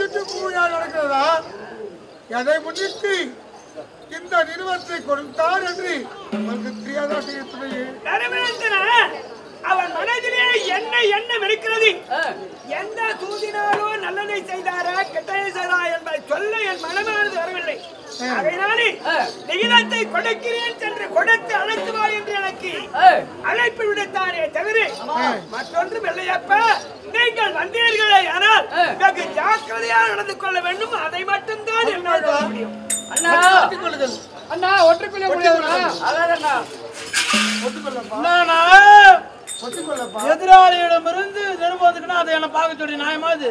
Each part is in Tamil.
திட்டு பூமியா நடக்கிறதா? எதை முன்னிட்டு இந்த நிறுவனத்தை கொடுத்தார் என்று உங்களுக்கு தெரியாதா? அவன் மனதிலே என்ன எண்ணம் இருக்கிறது? எந்த தூதினாலோ நல்லதை செய்தாரா கெட்டதை செய்தாரா என்பதை சொல்ல என் மனமானது வரவில்லை. அதனாலே நிகிதத்தை கொடுக்கிறேன் என்று கொடுத்து அழைத்து வா என்று எனக்கு அழைப்பு விடுத்தானே தவிர மற்றொன்றும் இல்லையப்பா. நீங்கள் வந்தீர்களே ஆனால் வெகு ஜாக்கிரதையாக நடந்து கொள்ள வேண்டும். அதை மட்டும்தான் என்னால் சொல்ல முடியும். அண்ணா அண்ணா ஒற்றுக்கொள்ள முடியாதுண்ணா. அதாதண்ணா ஒட்டுக்கொள்ளப்பா. எதிராளியிடமிருந்து நிர்பந்துக்குன்னா அதை என்ன பார்க்க சொல்லி நியாயமா? இது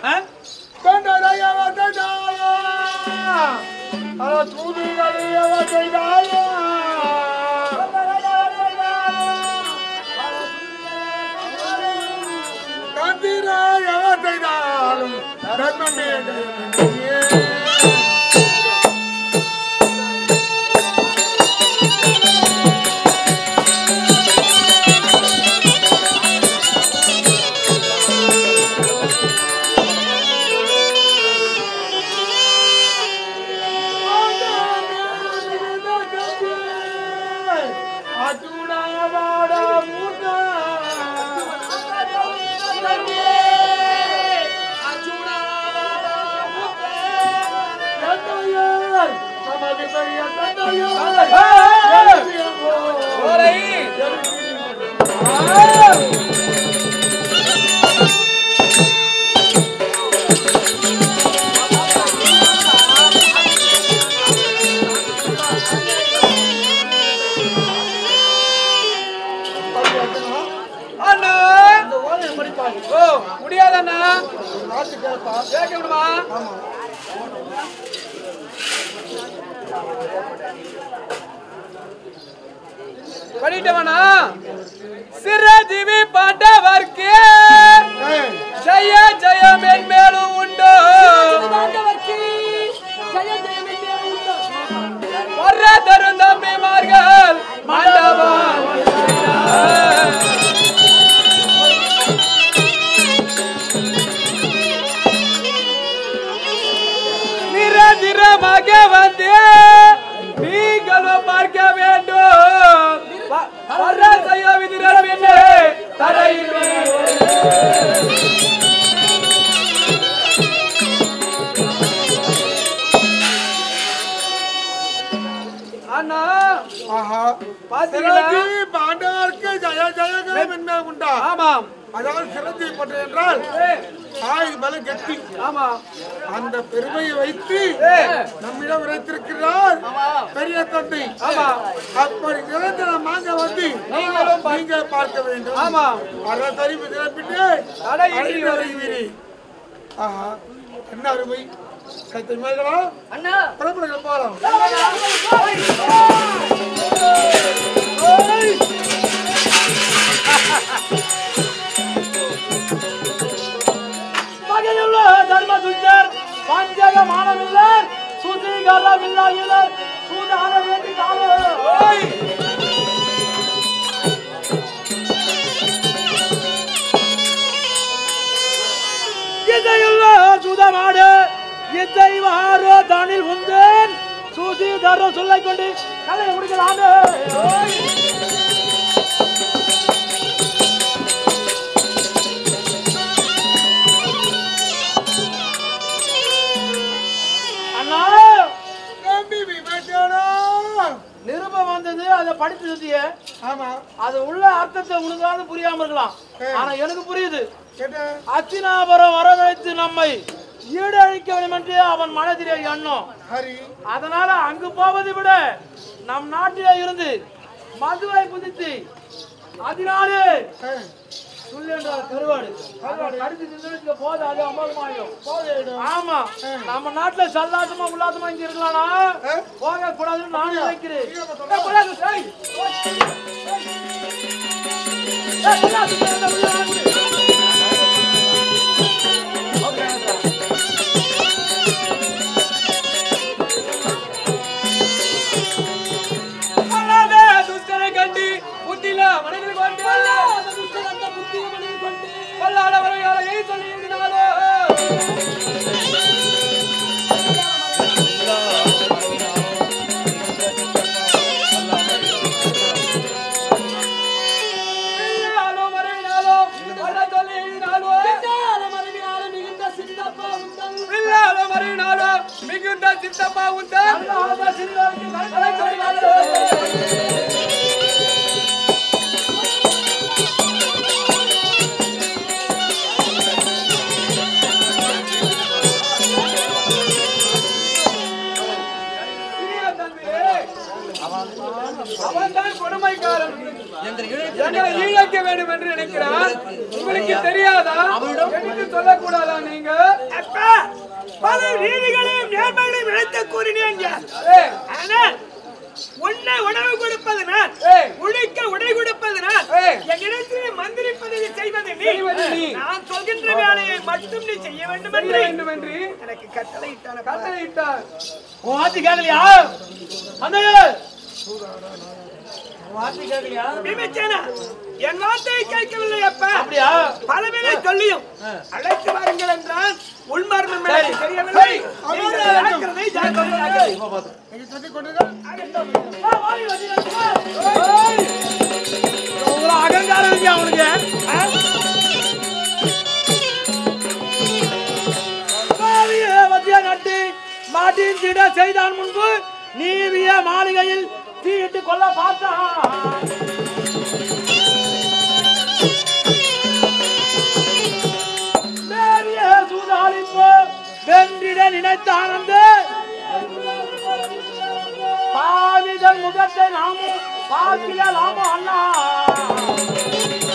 Hello, everybody. Hello, everybody. பாவிதன் முகத்தை நாமும் பாக்கிய லாமோ அண்ணா